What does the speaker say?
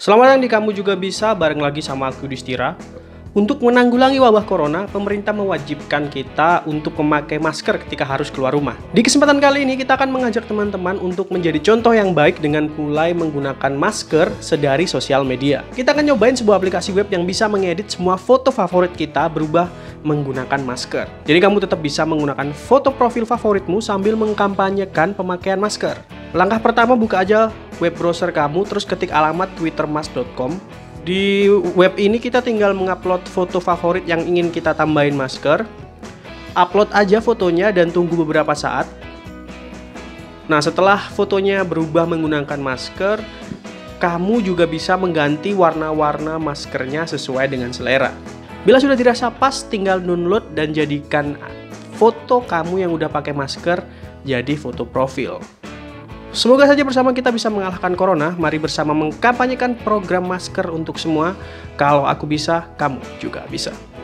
Selamat datang di Kamu Juga Bisa, bareng lagi sama aku Yudhistira. Untuk menanggulangi wabah corona, pemerintah mewajibkan kita untuk memakai masker ketika harus keluar rumah. Di kesempatan kali ini kita akan mengajak teman-teman untuk menjadi contoh yang baik dengan mulai menggunakan masker sedari sosial media. Kita akan nyobain sebuah aplikasi web yang bisa mengedit semua foto favorit kita berubah menggunakan masker. Jadi kamu tetap bisa menggunakan foto profil favoritmu sambil mengkampanyekan pemakaian masker. Langkah pertama, buka aja web browser kamu, terus ketik alamat twittermas.com. Di web ini kita tinggal mengupload foto favorit yang ingin kita tambahin masker. Upload aja fotonya dan tunggu beberapa saat. Nah, setelah fotonya berubah menggunakan masker, kamu juga bisa mengganti warna-warna maskernya sesuai dengan selera. Bila sudah dirasa pas, tinggal download dan jadikan foto kamu yang udah pakai masker jadi foto profil. Semoga saja bersama kita bisa mengalahkan corona. Mari bersama mengkampanyekan program masker untuk semua. Kalau aku bisa, kamu juga bisa.